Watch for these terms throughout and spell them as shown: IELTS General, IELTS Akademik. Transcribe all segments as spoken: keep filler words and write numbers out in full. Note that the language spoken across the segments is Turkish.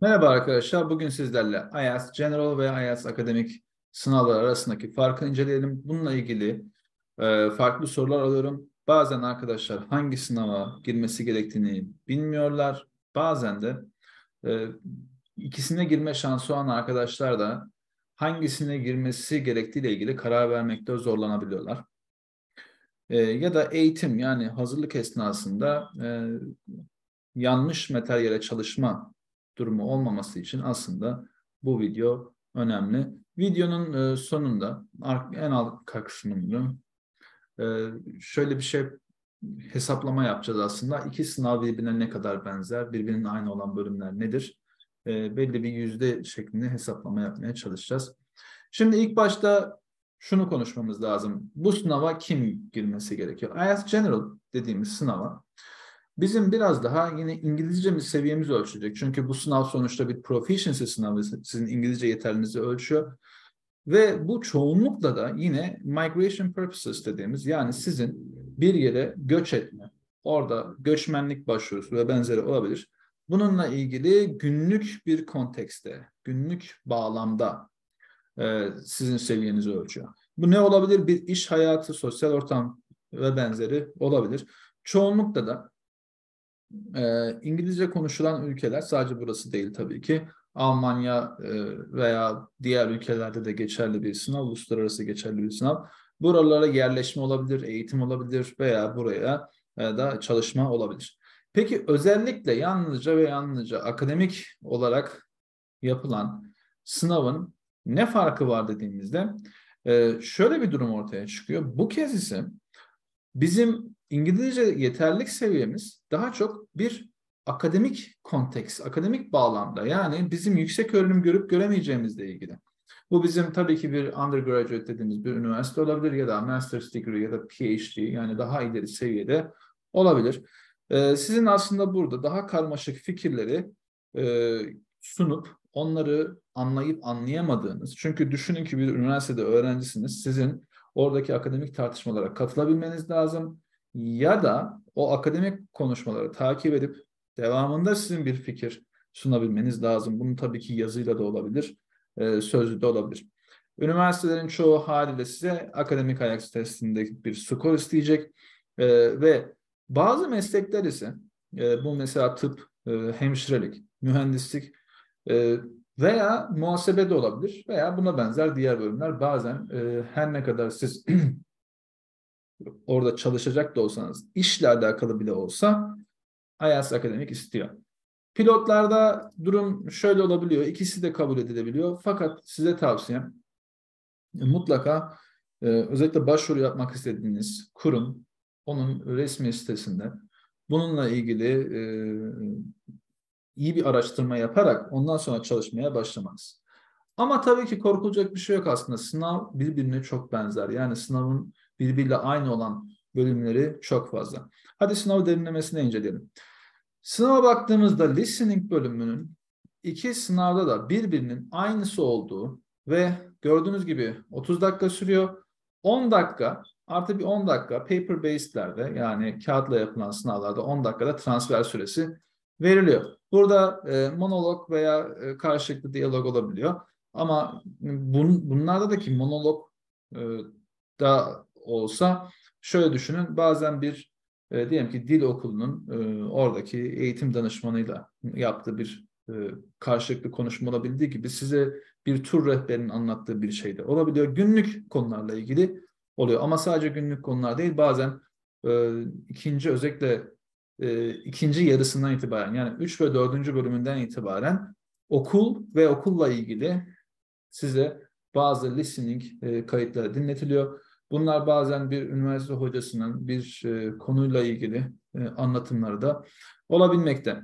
Merhaba arkadaşlar, bugün sizlerle I E L T S General ve I E L T S Akademik sınavlar arasındaki farkı inceleyelim. Bununla ilgili e, farklı sorular alıyorum. Bazen arkadaşlar hangi sınava girmesi gerektiğini bilmiyorlar. Bazen de e, ikisine girme şansı olan arkadaşlar da hangisine girmesi gerektiğiyle ilgili karar vermekte zorlanabiliyorlar. E, ya da eğitim, yani hazırlık esnasında e, yanlış materyale çalışma durumu olmaması için aslında bu video önemli. Videonun sonunda en alt kısmında şöyle bir şey, hesaplama yapacağız aslında. İki sınav birbirine ne kadar benzer, birbirinin aynı olan bölümler nedir? Belli bir yüzde şeklinde hesaplama yapmaya çalışacağız. Şimdi ilk başta şunu konuşmamız lazım. Bu sınava kim girmesi gerekiyor? I E L T S General dediğimiz sınava bizim biraz daha yine İngilizcemiz, seviyemiz ölçecek. Çünkü bu sınav sonuçta bir proficiency sınavı, sizin İngilizce yeterliliğinizi ölçüyor. Ve bu çoğunlukla da yine migration purposes dediğimiz, yani sizin bir yere göç etme, orada göçmenlik başvurusu ve benzeri olabilir. Bununla ilgili günlük bir kontekste, günlük bağlamda e, sizin seviyenizi ölçüyor. Bu ne olabilir? Bir iş hayatı, sosyal ortam ve benzeri olabilir. Çoğunlukla da E, İngilizce konuşulan ülkeler, sadece burası değil tabii ki, Almanya e, veya diğer ülkelerde de geçerli bir sınav, uluslararası geçerli bir sınav. Buralara yerleşme olabilir, eğitim olabilir veya buraya e, da çalışma olabilir. Peki özellikle yalnızca ve yalnızca akademik olarak yapılan sınavın ne farkı var dediğimizde e, şöyle bir durum ortaya çıkıyor. Bu kez ise bizim İngilizce yeterlilik seviyemiz daha çok bir akademik konteks, akademik bağlamda, yani bizim yüksek öğrenim görüp göremeyeceğimizle ilgili. Bu bizim tabii ki bir undergraduate dediğimiz bir üniversite olabilir ya da master's degree ya da P H D, yani daha ileri seviyede olabilir. Ee, sizin aslında burada daha karmaşık fikirleri e, sunup onları anlayıp anlayamadığınız, çünkü düşünün ki bir üniversitede öğrencisiniz, sizin oradaki akademik tartışmalara katılabilmeniz lazım. Ya da o akademik konuşmaları takip edip devamında sizin bir fikir sunabilmeniz lazım. Bunun tabii ki yazıyla da olabilir, sözlü de olabilir. Üniversitelerin çoğu haliyle size akademik I E L T S testindeki bir skor isteyecek. Ve bazı meslekler ise, bu mesela tıp, hemşirelik, mühendislik veya muhasebe de olabilir veya buna benzer diğer bölümler, bazen her ne kadar siz orada çalışacak da olsanız, işle alakalı bile olsa I E L T S Akademik istiyor. Pilotlarda durum şöyle olabiliyor. İkisi de kabul edilebiliyor. Fakat size tavsiyem, mutlaka özellikle başvuru yapmak istediğiniz kurum, onun resmi sitesinde bununla ilgili iyi bir araştırma yaparak ondan sonra çalışmaya başlamanız. Ama tabii ki korkulacak bir şey yok aslında. Sınav birbirine çok benzer. Yani sınavın birbiriyle aynı olan bölümleri çok fazla. Hadi sınavı derinlemesine inceleyelim. Sınava baktığımızda listening bölümünün iki sınavda da birbirinin aynısı olduğu ve gördüğünüz gibi otuz dakika sürüyor. on dakika, artı bir on dakika paper based'lerde, yani kağıtla yapılan sınavlarda on dakikada transfer süresi veriliyor. Burada e, monolog veya e, karşılıklı diyalog olabiliyor. Ama bun, bunlarda da ki monolog e, da olsa şöyle düşünün, bazen bir e, diyelim ki dil okulunun e, oradaki eğitim danışmanıyla yaptığı bir e, karşılıklı konuşma olabildiği gibi, size bir tur rehberinin anlattığı bir şey de olabiliyor. Günlük konularla ilgili oluyor ama sadece günlük konular değil, bazen e, ikinci özellikle e, ikinci yarısından itibaren, yani üç ve dördüncü bölümünden itibaren okul ve okulla ilgili size bazı listening e, kayıtları dinletiliyor. Bunlar bazen bir üniversite hocasının bir e, konuyla ilgili e, anlatımları da olabilmekte.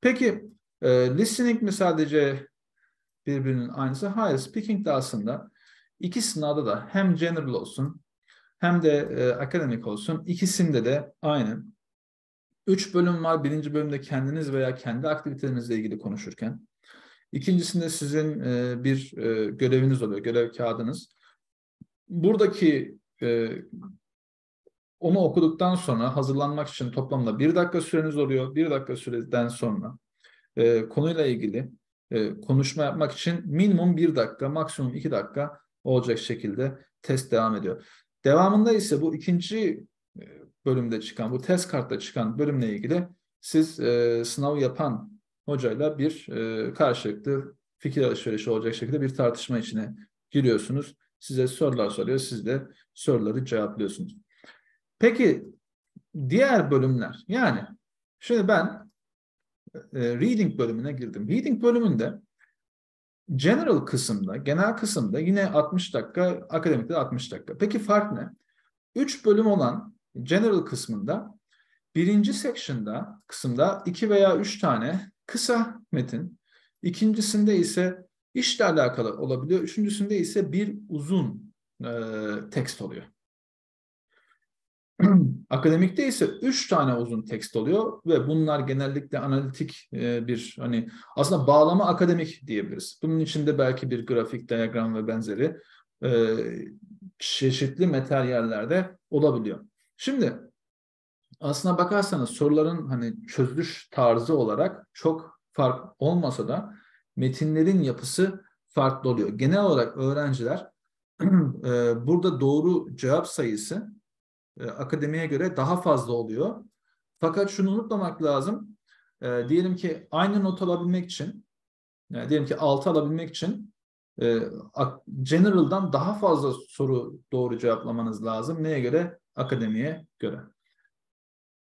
Peki e, listening mi sadece birbirinin aynısı? Hayır, speaking de aslında iki sınavda da, hem general olsun hem de e, akademik olsun, ikisinde de aynı. Üç bölüm var. Birinci bölümde kendiniz veya kendi aktivitelerinizle ilgili konuşurken. İkincisinde sizin e, bir e, göreviniz oluyor, görev kağıdınız. Buradaki e, onu okuduktan sonra hazırlanmak için toplamda bir dakika süreniz oluyor. Bir dakika süreden sonra e, konuyla ilgili e, konuşma yapmak için minimum bir dakika, maksimum iki dakika olacak şekilde test devam ediyor. Devamında ise bu ikinci bölümde çıkan, bu test kartta çıkan bölümle ilgili siz e, sınav yapan hocayla bir e, karşılıklı fikir alışverişi olacak şekilde bir tartışma içine giriyorsunuz. Size sorular soruyor, siz de soruları cevaplıyorsunuz. Peki diğer bölümler, yani şimdi ben e, reading bölümüne girdim. Reading bölümünde general kısımda, genel kısımda yine altmış dakika, akademikte altmış dakika. Peki fark ne? üç bölüm olan general kısmında birinci section'da, kısımda iki veya üç tane kısa metin, ikincisinde ise işle alakalı olabiliyor, üçüncüsünde ise bir uzun e, tekst oluyor. Akademikte ise üç tane uzun tekst oluyor ve bunlar genellikle analitik e, bir, hani aslında bağlama akademik diyebiliriz. Bunun içinde belki bir grafik, diyagram ve benzeri e, çeşitli materyallerde olabiliyor. Şimdi aslına bakarsanız soruların hani çözülüş tarzı olarak çok fark olmasa da metinlerin yapısı farklı oluyor. Genel olarak öğrenciler e, burada doğru cevap sayısı e, akademiye göre daha fazla oluyor. Fakat şunu unutmamak lazım. E, diyelim ki aynı not alabilmek için, yani diyelim ki altı alabilmek için e, general'dan daha fazla soru doğru cevaplamanız lazım. Neye göre? Akademiye göre.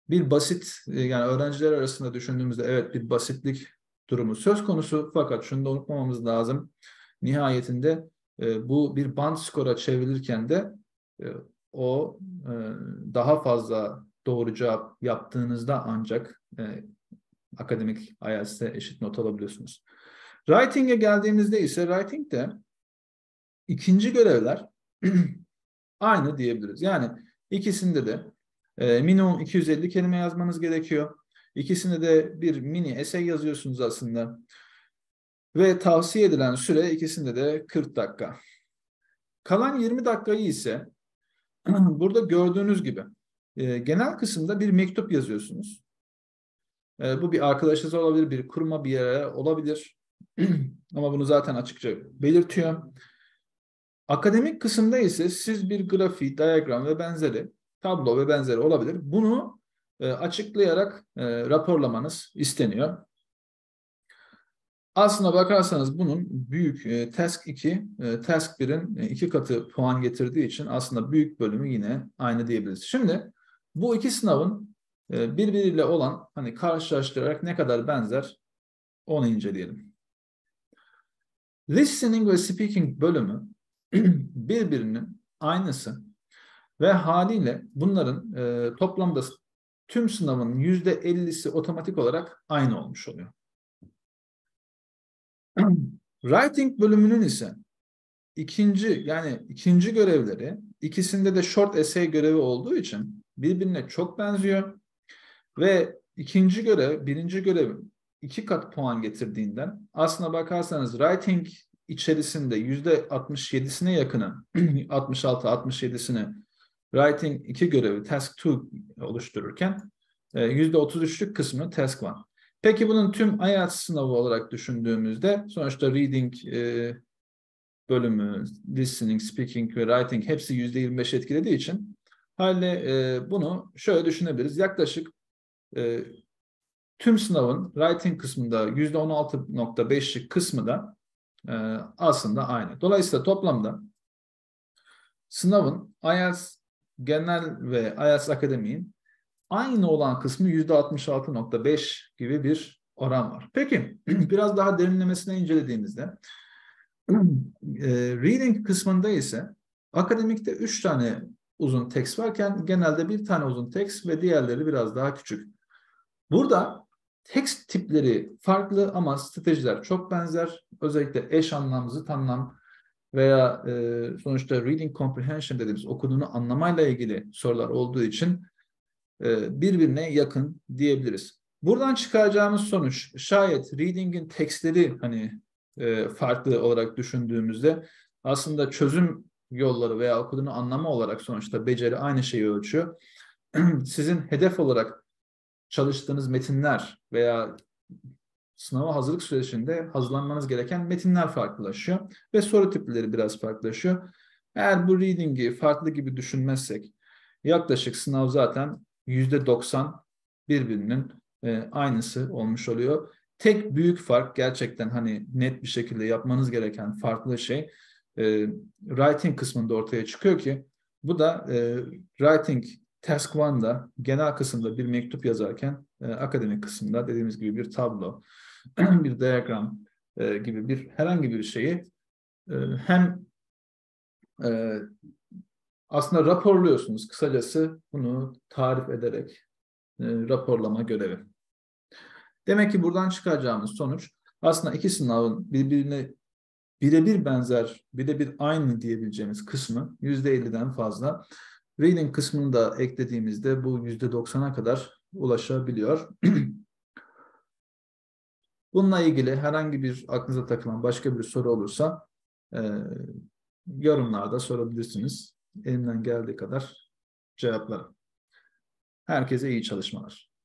Bir basit, yani öğrenciler arasında düşündüğümüzde evet bir basitlik durumu söz konusu, fakat şunu da unutmamamız lazım. Nihayetinde e, bu bir band skora çevrilirken de e, o e, daha fazla doğru cevap yaptığınızda ancak e, akademik I E L T S'e eşit not alabiliyorsunuz. Writing'e geldiğimizde ise writing'de ikinci görevler aynı diyebiliriz. Yani ikisinde de e, minimum iki yüz elli kelime yazmanız gerekiyor. İkisinde de bir mini essay yazıyorsunuz aslında. Ve tavsiye edilen süre ikisinde de kırk dakika. Kalan yirmi dakikayı ise burada gördüğünüz gibi e, genel kısımda bir mektup yazıyorsunuz. E, bu bir arkadaşınız olabilir, bir kuruma, bir yere olabilir. Ama bunu zaten açıkça belirtiyor. Akademik kısımda ise siz bir grafik, diyagram ve benzeri, tablo ve benzeri olabilir. Bunu e, açıklayarak e, raporlamanız isteniyor. Aslına bakarsanız bunun büyük e, Task iki, e, Task birin e, iki katı puan getirdiği için aslında büyük bölümü yine aynı diyebiliriz. Şimdi bu iki sınavın e, birbiriyle olan, hani karşılaştırarak ne kadar benzer onu inceleyelim. Listening ve Speaking bölümü birbirinin aynısı ve haliyle bunların e, toplamda tüm sınavın yüzde ellisi otomatik olarak aynı olmuş oluyor. Writing bölümünün ise ikinci yani ikinci görevleri ikisinde de short essay görevi olduğu için birbirine çok benziyor ve ikinci görev birinci görevin iki kat puan getirdiğinden aslına bakarsanız writing içerisinde yüzde altmış yedisine yakını, altmış altı altmış yedisini writing iki görevi task iki oluştururken yüzde otuz üçlük kısmını task bir. Peki bunun tüm I E L T S sınavı olarak düşündüğümüzde sonuçta reading e, bölümü, listening, speaking ve writing hepsi yüzde yirmi beş etkilediği için haliyle e, bunu şöyle düşünebiliriz. Yaklaşık e, tüm sınavın writing kısmında yüzde on altı nokta beşlik kısmı da aslında aynı. Dolayısıyla toplamda sınavın I E L T S Genel ve I E L T S Akademik'in aynı olan kısmı yüzde altmış altı nokta beş gibi bir oran var. Peki biraz daha derinlemesine incelediğimizde reading kısmında ise akademikte üç tane uzun tekst varken genelde bir tane uzun tekst ve diğerleri biraz daha küçük. Burada tekst tipleri farklı ama stratejiler çok benzer. Özellikle eş anlam, zıt anlam veya e, sonuçta reading comprehension dediğimiz okuduğunu anlamayla ilgili sorular olduğu için e, birbirine yakın diyebiliriz. Buradan çıkaracağımız sonuç, şayet reading'in tekstleri hani e, farklı olarak düşündüğümüzde aslında çözüm yolları veya okuduğunu anlama olarak sonuçta beceri aynı şeyi ölçüyor. Sizin hedef olarak çalıştığınız metinler veya sınava hazırlık sürecinde hazırlanmanız gereken metinler farklılaşıyor ve soru tipleri biraz farklılaşıyor. Eğer bu reading'i farklı gibi düşünmezsek yaklaşık sınav zaten yüzde doksan birbirinin e, aynısı olmuş oluyor. Tek büyük fark gerçekten hani net bir şekilde yapmanız gereken farklı şey e, writing kısmında ortaya çıkıyor ki bu da e, writing task bir'da genel kısımda bir mektup yazarken e, akademik kısımda dediğimiz gibi bir tablo, bir diagram e, gibi bir herhangi bir şeyi e, hem e, aslında raporluyorsunuz. Kısacası bunu tarif ederek e, raporlama görevi. Demek ki buradan çıkacağımız sonuç aslında iki sınavın birbirine birebir benzer, birebir aynı diyebileceğimiz kısmı yüzde elliden fazla. Reading kısmını da eklediğimizde bu yüzde doksana kadar ulaşabiliyor. Bununla ilgili herhangi bir aklınıza takılan başka bir soru olursa e, yorumlarda sorabilirsiniz. Elimden geldiği kadar cevaplarım. Herkese iyi çalışmalar.